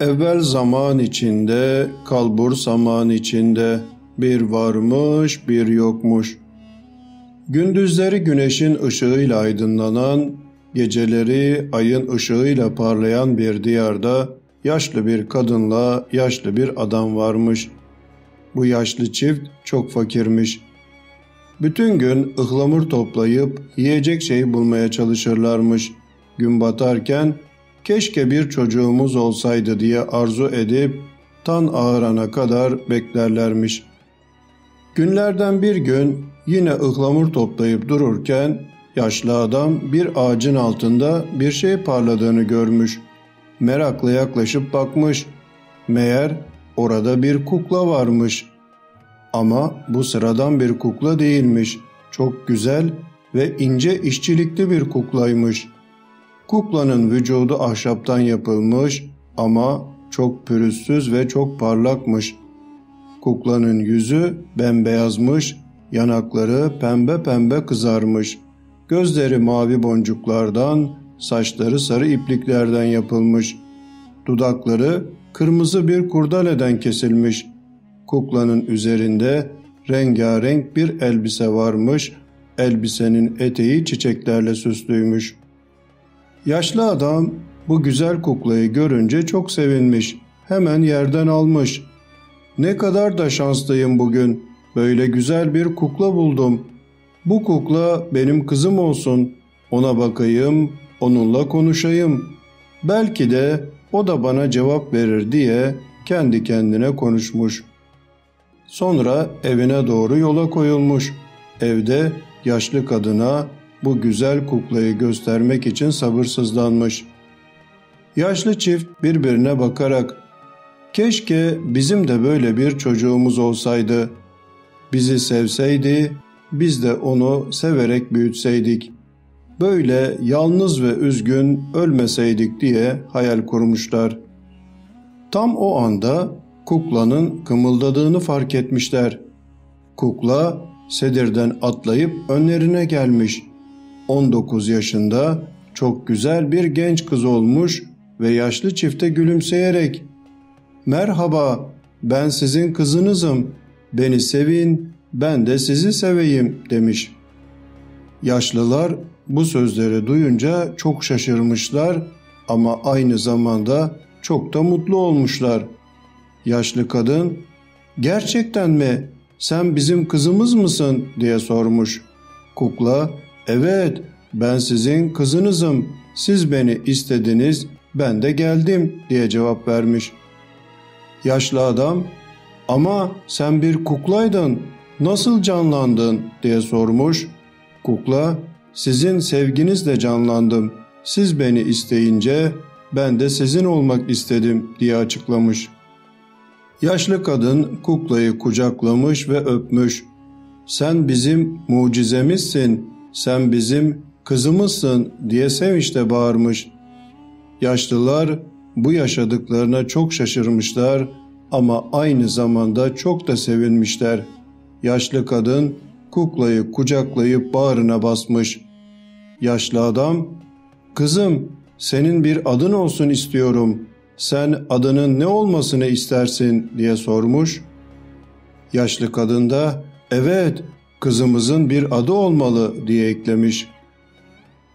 Evvel zaman içinde, kalbur zaman içinde bir varmış bir yokmuş. Gündüzleri güneşin ışığıyla aydınlanan, geceleri ayın ışığıyla parlayan bir diyarda yaşlı bir kadınla yaşlı bir adam varmış. Bu yaşlı çift çok fakirmiş. Bütün gün ıhlamur toplayıp yiyecek şey bulmaya çalışırlarmış. Gün batarken keşke bir çocuğumuz olsaydı diye arzu edip tan ağarana kadar beklerlermiş. Günlerden bir gün yine ıhlamur toplayıp dururken yaşlı adam bir ağacın altında bir şey parladığını görmüş. Merakla yaklaşıp bakmış. Meğer orada bir kukla varmış. Ama bu sıradan bir kukla değilmiş. Çok güzel ve ince işçilikli bir kuklaymış. Kuklanın vücudu ahşaptan yapılmış ama çok pürüzsüz ve çok parlakmış. Kuklanın yüzü bembeyazmış, yanakları pembe pembe kızarmış. Gözleri mavi boncuklardan, saçları sarı ipliklerden yapılmış. Dudakları kırmızı bir kurdaleden kesilmiş. Kuklanın üzerinde rengarenk bir elbise varmış. Elbisenin eteği çiçeklerle süslüymüş. Yaşlı adam bu güzel kuklayı görünce çok sevinmiş. Hemen yerden almış. "Ne kadar da şanslıyım bugün. Böyle güzel bir kukla buldum. Bu kukla benim kızım olsun. Ona bakayım, onunla konuşayım. Belki de o da bana cevap verir" diye kendi kendine konuşmuş. Sonra evine doğru yola koyulmuş. Evde yaşlı kadına bu güzel kuklayı göstermek için sabırsızlanmış. Yaşlı çift birbirine bakarak "Keşke bizim de böyle bir çocuğumuz olsaydı. Bizi sevseydi, biz de onu severek büyütseydik. Böyle yalnız ve üzgün ölmeseydik" diye hayal kurmuşlar. Tam o anda kuklanın kımıldadığını fark etmişler. Kukla sedirden atlayıp önlerine gelmiş. 19 yaşında çok güzel bir genç kız olmuş ve yaşlı çifte gülümseyerek "Merhaba, ben sizin kızınızım. Beni sevin, ben de sizi seveyim" demiş. Yaşlılar bu sözleri duyunca çok şaşırmışlar ama aynı zamanda çok da mutlu olmuşlar. Yaşlı kadın "Gerçekten mi? Sen bizim kızımız mısın?" diye sormuş. Kukla "Evet, ben sizin kızınızım. Siz beni istediniz, ben de geldim" diye cevap vermiş. Yaşlı adam "Ama sen bir kuklaydın. Nasıl canlandın?" diye sormuş. Kukla "Sizin sevginizle canlandım. Siz beni isteyince ben de sizin olmak istedim" diye açıklamış. Yaşlı kadın kuklayı kucaklamış ve öpmüş. "Sen bizim mucizemizsin, sen bizim kızımızsın" diye sevinçle bağırmış. Yaşlılar bu yaşadıklarına çok şaşırmışlar ama aynı zamanda çok da sevinmişler. Yaşlı kadın kuklayı kucaklayıp bağrına basmış. Yaşlı adam "Kızım, senin bir adın olsun istiyorum. Sen adının ne olmasını istersin?" diye sormuş. Yaşlı kadın da "Evet, kızımızın bir adı olmalı" diye eklemiş.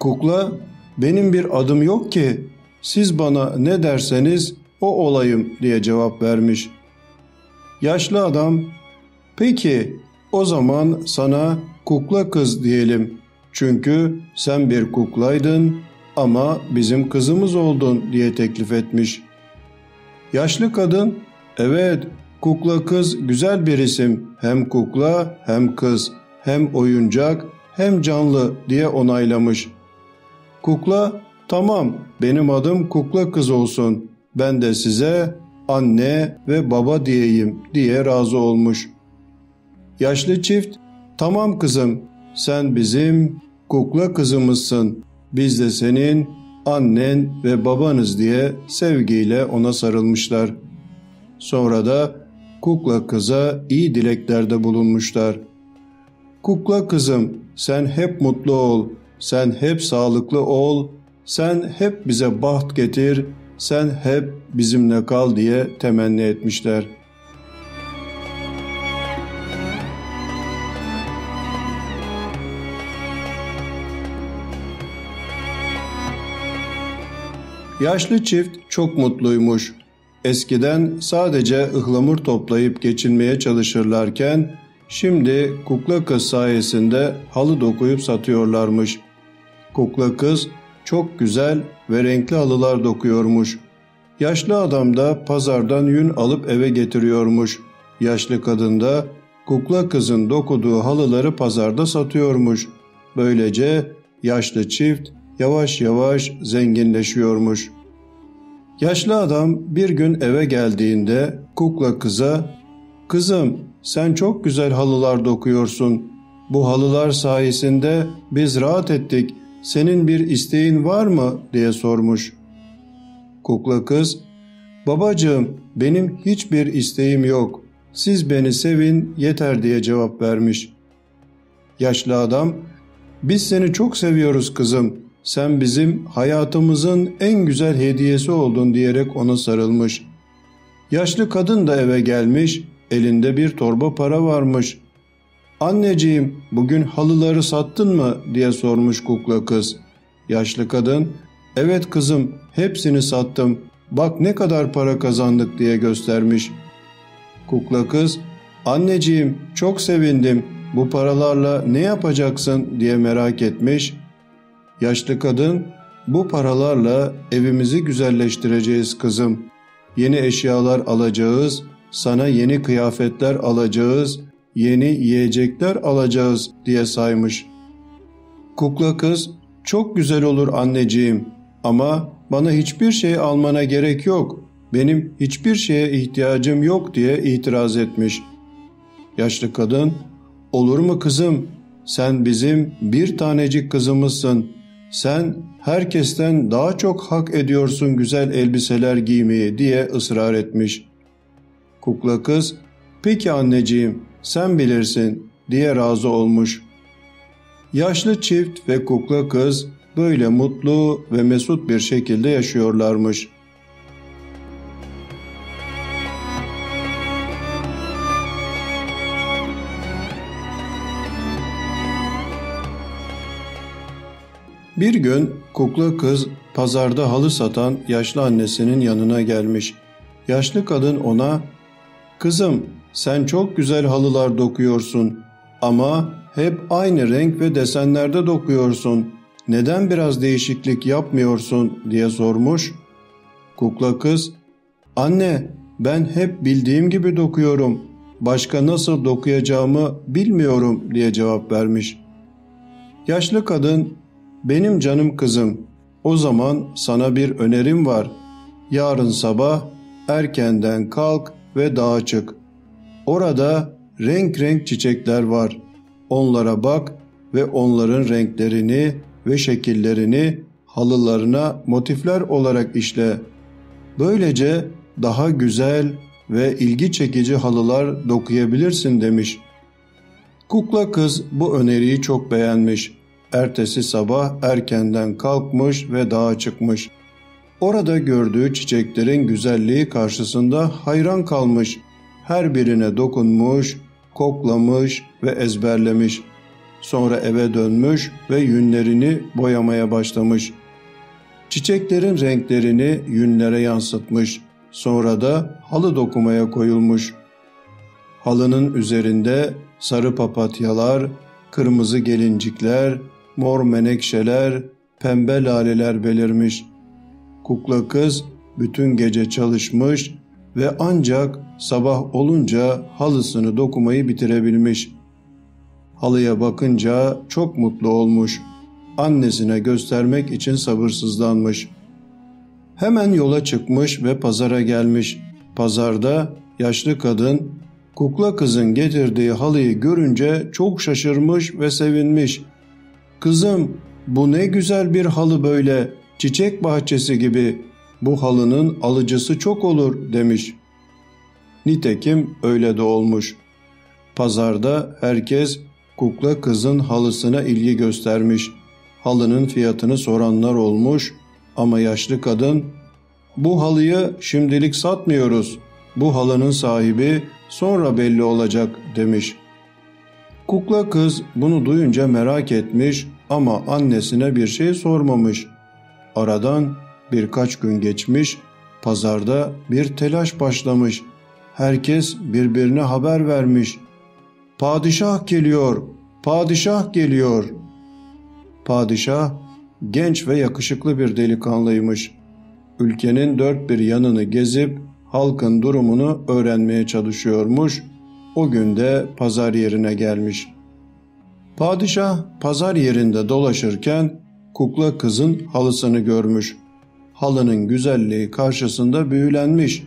Kukla "Benim bir adım yok ki. Siz bana ne derseniz o olayım" diye cevap vermiş. Yaşlı adam "Peki, o zaman sana kukla kız diyelim. Çünkü sen bir kuklaydın ama bizim kızımız oldun" diye teklif etmiş. Yaşlı kadın "Evet, kukla kız güzel bir isim. Hem kukla hem kız, hem oyuncak hem canlı" diye onaylamış. Kukla "Tamam, benim adım kukla kız olsun. Ben de size anne ve baba diyeyim" diye razı olmuş. Yaşlı çift "Tamam kızım, sen bizim kukla kızımızsın. Biz de senin annen ve babanız" diye sevgiyle ona sarılmışlar. Sonra da kukla kıza iyi dileklerde bulunmuşlar. "Kukla kızım, sen hep mutlu ol, sen hep sağlıklı ol, sen hep bize baht getir, sen hep bizimle kal diye temenni etmişler. Yaşlı çift çok mutluymuş. Eskiden sadece ıhlamur toplayıp geçinmeye çalışırlarken şimdi kukla kız sayesinde halı dokuyup satıyorlarmış. Kukla kız çok güzel ve renkli halılar dokuyormuş. Yaşlı adam da pazardan yün alıp eve getiriyormuş. Yaşlı kadın da kukla kızın dokuduğu halıları pazarda satıyormuş. Böylece yaşlı çift yavaş yavaş zenginleşiyormuş. Yaşlı adam bir gün eve geldiğinde kukla kıza, "Kızım, sen çok güzel halılar dokuyorsun. Bu halılar sayesinde biz rahat ettik. Senin bir isteğin var mı?" diye sormuş. Kukla kız, "Babacığım, benim hiçbir isteğim yok. Siz beni sevin yeter" diye cevap vermiş. Yaşlı adam, "Biz seni çok seviyoruz kızım. Sen bizim hayatımızın en güzel hediyesi oldun" diyerek ona sarılmış. Yaşlı kadın da eve gelmiş, elinde bir torba para varmış. "Anneciğim, bugün halıları sattın mı?" diye sormuş kukla kız. Yaşlı kadın, "Evet kızım, hepsini sattım. Bak ne kadar para kazandık" diye göstermiş. Kukla kız, "Anneciğim, çok sevindim. Bu paralarla ne yapacaksın?" diye merak etmiş. Yaşlı kadın, "Bu paralarla evimizi güzelleştireceğiz kızım. Yeni eşyalar alacağız, sana yeni kıyafetler alacağız, yeni yiyecekler alacağız" diye saymış. Kukla kız, "Çok güzel olur anneciğim, ama bana hiçbir şey almana gerek yok. Benim hiçbir şeye ihtiyacım yok" diye itiraz etmiş. Yaşlı kadın, "Olur mu kızım? Sen bizim bir tanecik kızımızsın. Sen herkesten daha çok hak ediyorsun güzel elbiseler giymeyi" diye ısrar etmiş. Kukla kız, "Peki anneciğim, sen bilirsin" diye razı olmuş. Yaşlı çift ve kukla kız böyle mutlu ve mesut bir şekilde yaşıyorlarmış. Bir gün kukla kız pazarda halı satan yaşlı annesinin yanına gelmiş. Yaşlı kadın ona, "Kızım, sen çok güzel halılar dokuyorsun ama hep aynı renk ve desenlerde dokuyorsun. Neden biraz değişiklik yapmıyorsun?" diye sormuş. Kukla kız, "Anne, ben hep bildiğim gibi dokuyorum. Başka nasıl dokuyacağımı bilmiyorum" diye cevap vermiş. Yaşlı kadın, "Benim canım kızım, o zaman sana bir önerim var. Yarın sabah erkenden kalk ve dağa çık. Orada renk renk çiçekler var. Onlara bak ve onların renklerini ve şekillerini halılarına motifler olarak işle. Böylece daha güzel ve ilgi çekici halılar dokuyabilirsin" demiş. Kukla kız bu öneriyi çok beğenmiş. Ertesi sabah erkenden kalkmış ve dağa çıkmış. Orada gördüğü çiçeklerin güzelliği karşısında hayran kalmış. Her birine dokunmuş, koklamış ve ezberlemiş. Sonra eve dönmüş ve yünlerini boyamaya başlamış. Çiçeklerin renklerini yünlere yansıtmış. Sonra da halı dokumaya koyulmuş. Halının üzerinde sarı papatyalar, kırmızı gelincikler, mor menekşeler, pembe laleler belirmiş. Kukla kız bütün gece çalışmış ve ancak sabah olunca halısını dokumayı bitirebilmiş. Halıya bakınca çok mutlu olmuş. Annesine göstermek için sabırsızlanmış. Hemen yola çıkmış ve pazara gelmiş. Pazarda yaşlı kadın kukla kızın getirdiği halıyı görünce çok şaşırmış ve sevinmiş. "Kızım, bu ne güzel bir halı böyle, çiçek bahçesi gibi. Bu halının alıcısı çok olur" demiş. Nitekim öyle de olmuş. Pazarda herkes kukla kızın halısına ilgi göstermiş. Halının fiyatını soranlar olmuş ama yaşlı kadın bu halıyı şimdilik satmıyoruz. Bu halının sahibi sonra belli olacak demiş. Kukla kız bunu duyunca merak etmiş ama annesine bir şey sormamış. Aradan birkaç gün geçmiş, pazarda bir telaş başlamış. Herkes birbirine haber vermiş. "Padişah geliyor, padişah geliyor." Padişah genç ve yakışıklı bir delikanlıymış. Ülkenin dört bir yanını gezip halkın durumunu öğrenmeye çalışıyormuş. O gün de pazar yerine gelmiş. Padişah pazar yerinde dolaşırken kukla kızın halısını görmüş. Halının güzelliği karşısında büyülenmiş.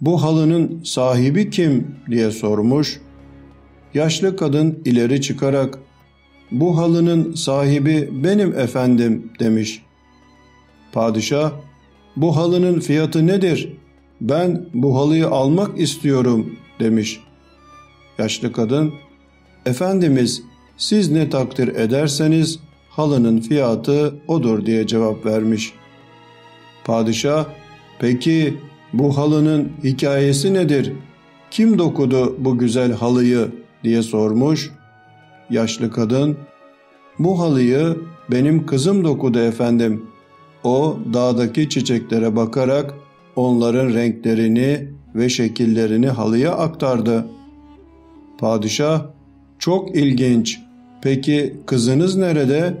"Bu halının sahibi kim?" diye sormuş. Yaşlı kadın ileri çıkarak "Bu halının sahibi benim efendim" demiş. Padişah "Bu halının fiyatı nedir? Ben bu halıyı almak istiyorum" demiş. Yaşlı kadın "Efendimiz, siz ne takdir ederseniz halının fiyatı odur" diye cevap vermiş. Padişah "Peki bu halının hikayesi nedir? Kim dokudu bu güzel halıyı?" diye sormuş. Yaşlı kadın "Bu halıyı benim kızım dokudu efendim. O dağdaki çiçeklere bakarak onların renklerini ve şekillerini halıya aktardı." Padişah "Çok ilginç. Peki kızınız nerede?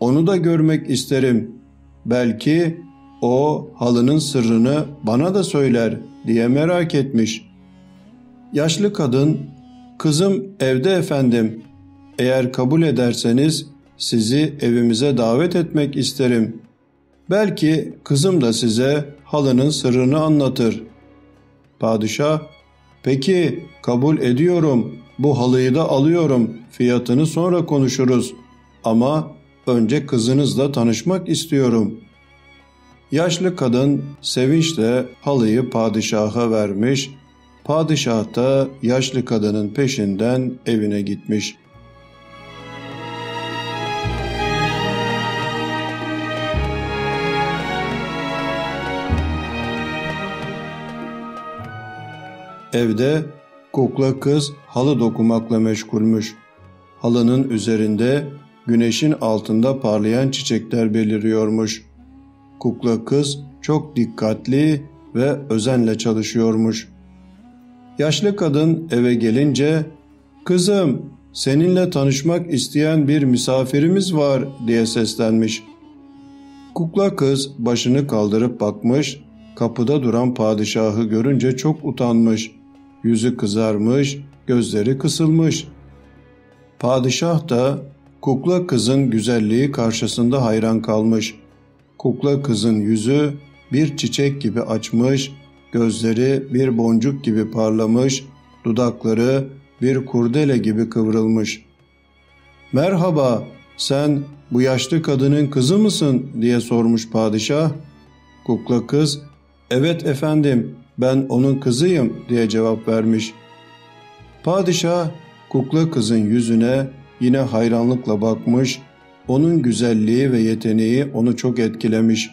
Onu da görmek isterim. Belki o halının sırrını bana da söyler" diye merak etmiş. Yaşlı kadın "Kızım evde efendim. Eğer kabul ederseniz sizi evimize davet etmek isterim. Belki kızım da size halının sırrını anlatır." Padişah "Peki kabul ediyorum. Bu halıyı da alıyorum. Fiyatını sonra konuşuruz. Ama önce kızınızla tanışmak istiyorum." Yaşlı kadın sevinçle halıyı padişaha vermiş. Padişah da yaşlı kadının peşinden evine gitmiş. Evde kukla kız halı dokumakla meşgulmüş. Halının üzerinde güneşin altında parlayan çiçekler beliriyormuş. Kukla kız çok dikkatli ve özenle çalışıyormuş. Yaşlı kadın eve gelince "Kızım, seninle tanışmak isteyen bir misafirimiz var" diye seslenmiş. Kukla kız başını kaldırıp bakmış, kapıda duran padişahı görünce çok utanmış. Yüzü kızarmış, gözleri kısılmış. Padişah da kukla kızın güzelliği karşısında hayran kalmış. Kukla kızın yüzü bir çiçek gibi açmış, gözleri bir boncuk gibi parlamış, dudakları bir kurdele gibi kıvrılmış. "Merhaba, sen bu yaşlı kadının kızı mısın?" diye sormuş padişah. Kukla kız "Evet efendim, ben onun kızıyım" diye cevap vermiş. Padişah kukla kızın yüzüne yine hayranlıkla bakmış. Onun güzelliği ve yeteneği onu çok etkilemiş.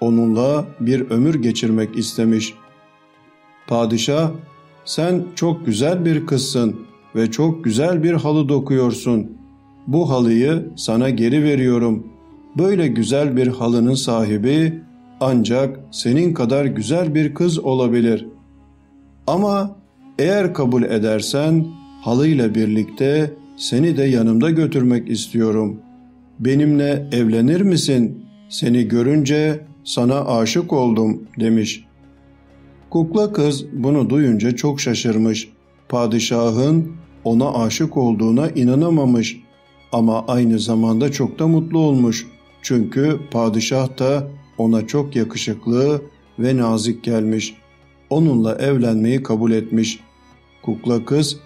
Onunla bir ömür geçirmek istemiş. Padişah "Sen çok güzel bir kızsın ve çok güzel bir halı dokuyorsun. Bu halıyı sana geri veriyorum. Böyle güzel bir halının sahibi ancak senin kadar güzel bir kız olabilir. Ama eğer kabul edersen halıyla birlikte seni de yanımda götürmek istiyorum. Benimle evlenir misin? Seni görünce sana aşık oldum" demiş. Kukla kız bunu duyunca çok şaşırmış. Padişahın ona aşık olduğuna inanamamış. Ama aynı zamanda çok da mutlu olmuş. Çünkü padişah da ona çok yakışıklı ve nazik gelmiş. Onunla evlenmeyi kabul etmiş. Kukla kız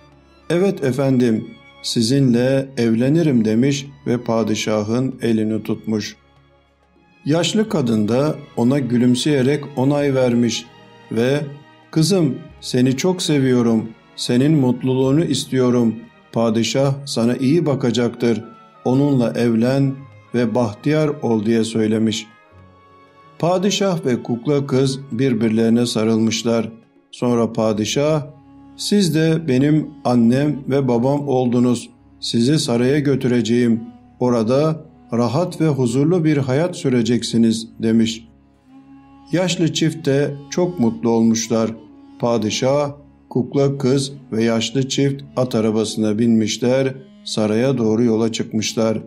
"Evet efendim, sizinle evlenirim" demiş ve padişahın elini tutmuş. Yaşlı kadın da ona gülümseyerek onay vermiş ve "Kızım, seni çok seviyorum. Senin mutluluğunu istiyorum. Padişah sana iyi bakacaktır. Onunla evlen ve bahtiyar ol" diye söylemiş. Padişah ve kukla kız birbirlerine sarılmışlar. Sonra padişah, "Siz de benim annem ve babam oldunuz. Sizi saraya götüreceğim. Orada rahat ve huzurlu bir hayat süreceksiniz." demiş. Yaşlı çift de çok mutlu olmuşlar. Padişah, kukla kız ve yaşlı çift at arabasına binmişler, saraya doğru yola çıkmışlar.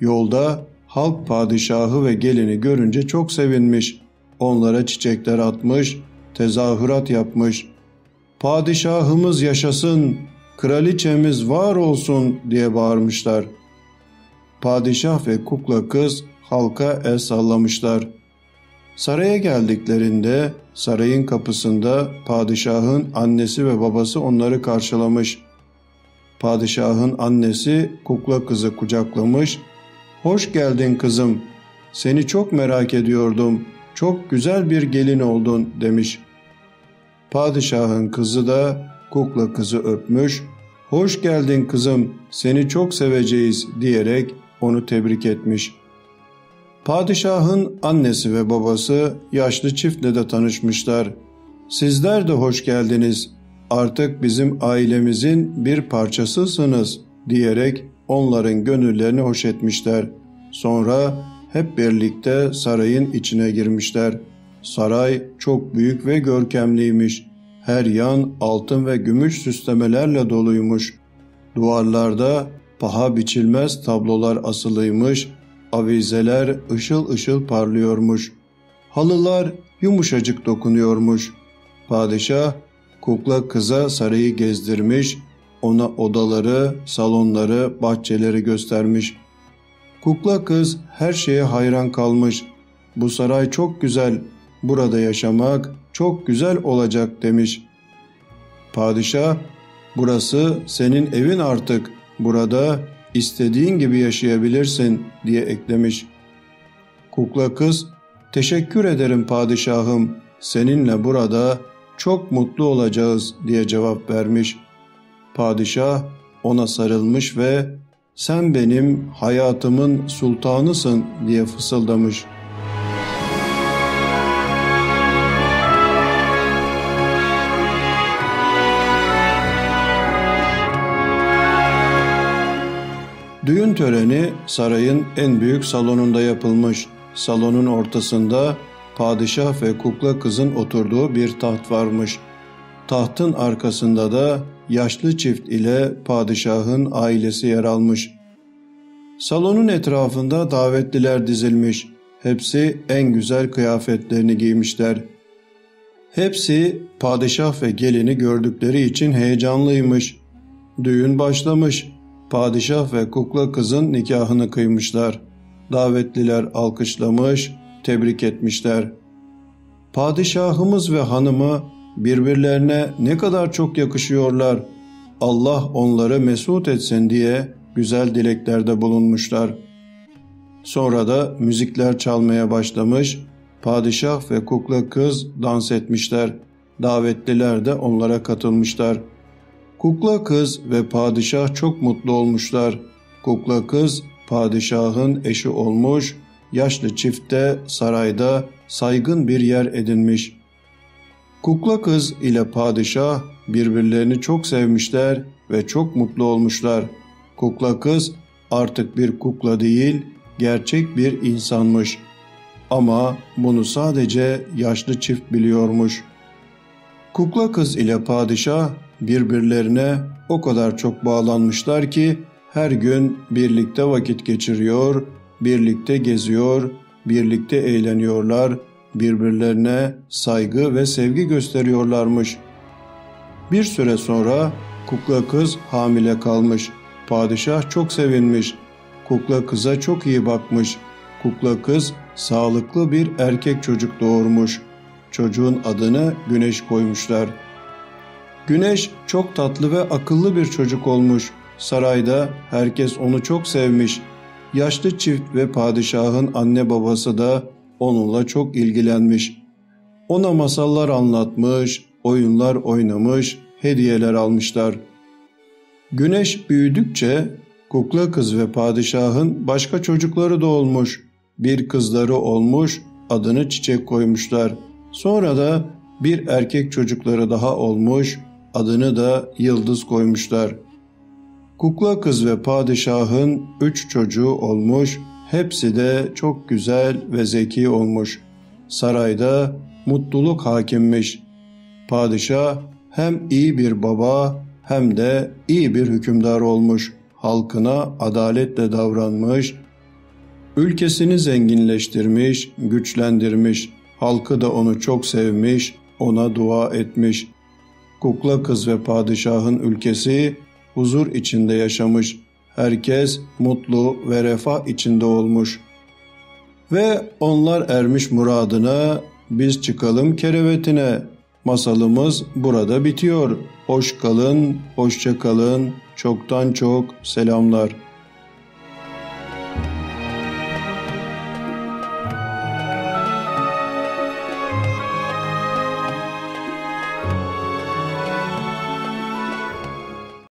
Yolda halk padişahı ve gelini görünce çok sevinmiş. Onlara çiçekler atmış, tezahürat yapmış. "Padişahımız yaşasın, kraliçemiz var olsun" diye bağırmışlar. Padişah ve kukla kız halka el sallamışlar. Saraya geldiklerinde sarayın kapısında padişahın annesi ve babası onları karşılamış. Padişahın annesi kukla kızı kucaklamış. "Hoş geldin kızım. Seni çok merak ediyordum. Çok güzel bir gelin oldun" demiş. Padişahın kızı da kukla kızı öpmüş. "Hoş geldin kızım. Seni çok seveceğiz" diyerek onu tebrik etmiş. Padişahın annesi ve babası yaşlı çiftle de tanışmışlar. "Sizler de hoş geldiniz. Artık bizim ailemizin bir parçasısınız" diyerek onların gönüllerini hoş etmişler. Sonra hep birlikte sarayın içine girmişler. Saray çok büyük ve görkemliymiş. Her yan altın ve gümüş süslemelerle doluymuş. Duvarlarda paha biçilmez tablolar asılıymış. Avizeler ışıl ışıl parlıyormuş. Halılar yumuşacık dokunuyormuş. Padişah kukla kıza sarayı gezdirmiş, ona odaları, salonları, bahçeleri göstermiş. Kukla kız her şeye hayran kalmış. "Bu saray çok güzel, burada yaşamak çok güzel olacak" demiş. Padişah, "Burası senin evin artık, burada istediğin gibi yaşayabilirsin" diye eklemiş. Kukla kız, "Teşekkür ederim padişahım, seninle burada çok mutlu olacağız" diye cevap vermiş. Padişah ona sarılmış ve "Sen benim hayatımın sultanısın" diye fısıldamış. Düğün töreni sarayın en büyük salonunda yapılmış. Salonun ortasında padişah ve kukla kızın oturduğu bir taht varmış. Tahtın arkasında da yaşlı çift ile padişahın ailesi yer almış. Salonun etrafında davetliler dizilmiş. Hepsi en güzel kıyafetlerini giymişler. Hepsi padişah ve gelini gördükleri için heyecanlıymış. Düğün başlamış. Padişah ve kukla kızın nikahını kıymışlar. Davetliler alkışlamış, tebrik etmişler. "Padişahımız ve hanımı birbirlerine ne kadar çok yakışıyorlar. Allah onları mesut etsin" diye güzel dileklerde bulunmuşlar. Sonra da müzikler çalmaya başlamış. Padişah ve kukla kız dans etmişler. Davetliler de onlara katılmışlar. Kukla kız ve padişah çok mutlu olmuşlar. Kukla kız padişahın eşi olmuş, yaşlı çift de sarayda saygın bir yer edinmiş. Kukla kız ile padişah birbirlerini çok sevmişler ve çok mutlu olmuşlar. Kukla kız artık bir kukla değil, gerçek bir insanmış. Ama bunu sadece yaşlı çift biliyormuş. Kukla kız ile padişah birbirlerine o kadar çok bağlanmışlar ki her gün birlikte vakit geçiriyor, birlikte geziyor, birlikte eğleniyorlar, birbirlerine saygı ve sevgi gösteriyorlarmış. Bir süre sonra kukla kız hamile kalmış. Padişah çok sevinmiş. Kukla kıza çok iyi bakmış. Kukla kız sağlıklı bir erkek çocuk doğurmuş. Çocuğun adını Güneş koymuşlar. Güneş çok tatlı ve akıllı bir çocuk olmuş. Sarayda herkes onu çok sevmiş. Yaşlı çift ve padişahın anne babası da onunla çok ilgilenmiş. Ona masallar anlatmış, oyunlar oynamış, hediyeler almışlar. Güneş büyüdükçe kukla kız ve padişahın başka çocukları da olmuş. Bir kızları olmuş, adını Çiçek koymuşlar. Sonra da bir erkek çocukları daha olmuş, adını da Yıldız koymuşlar. Kukla kız ve padişahın 3 çocuğu olmuş, hepsi de çok güzel ve zeki olmuş. Sarayda mutluluk hakimmiş. Padişah hem iyi bir baba hem de iyi bir hükümdar olmuş. Halkına adaletle davranmış, ülkesini zenginleştirmiş, güçlendirmiş. Halkı da onu çok sevmiş, ona dua etmiş. Kukla kız ve padişahın ülkesi huzur içinde yaşamış. Herkes mutlu ve refah içinde olmuş. Ve onlar ermiş muradına, biz çıkalım kerevetine. Masalımız burada bitiyor. Hoş kalın, hoşça kalın, çoktan çok selamlar.